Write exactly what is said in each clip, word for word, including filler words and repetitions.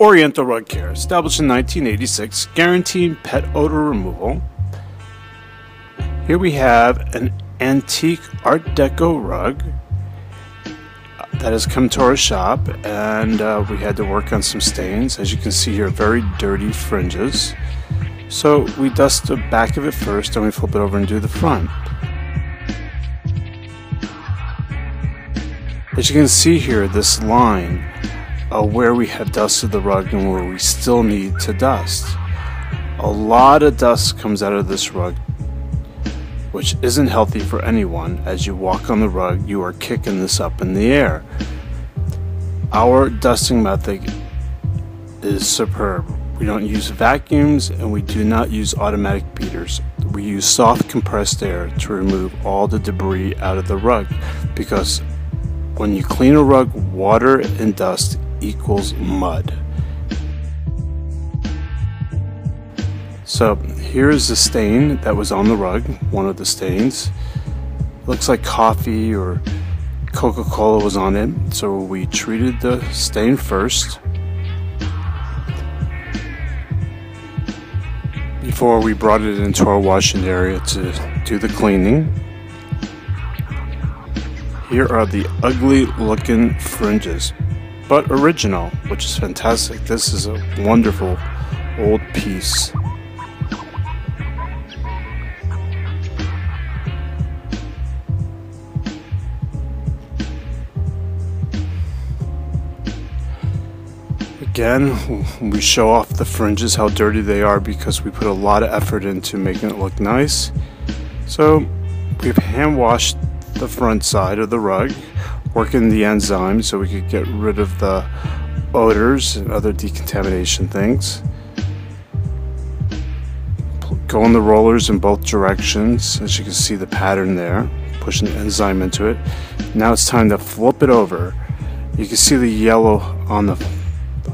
Oriental Rug Care, established in nineteen eighty-six, guaranteeing pet odor removal. Here we have an antique Art Deco rug that has come to our shop, and uh, we had to work on some stains. As you can see here, very dirty fringes. So we dust the back of it first, and we flip it over and do the front. As you can see here, this line uh, where we have dusted the rug and where we still need to dust. A lot of dust comes out of this rug, which isn't healthy for anyone. As you walk on the rug, you are kicking this up in the air. Our dusting method is superb. We don't use vacuums and we do not use automatic beaters. We use soft compressed air to remove all the debris out of the rug, because when you clean a rug, water and dust equals mud. So here's the stain that was on the rug, one of the stains. Looks like coffee or Coca-Cola was on it, so we treated the stain first before we brought it into our washing area to do the cleaning. Here are the ugly looking fringes, but original, which is fantastic. This is a wonderful old piece. Again, we show off the fringes, how dirty they are, because we put a lot of effort into making it look nice. So we've hand washed the front side of the rug, working the enzyme so we could get rid of the odors and other decontamination things. Go on the rollers in both directions, as you can see the pattern there, pushing the enzyme into it. Now it's time to flip it over. You can see the yellow on the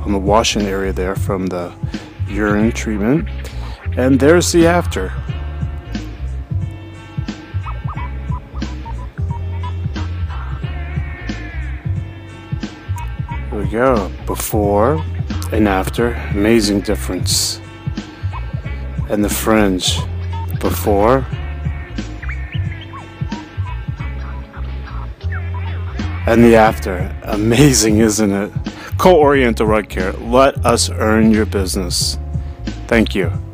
on the washing area there from the urine treatment, and there's the after. There we go, before and after, amazing difference. And the fringe, before and the after, amazing, isn't it? Co-Oriental Rug Care, let us earn your business. Thank you.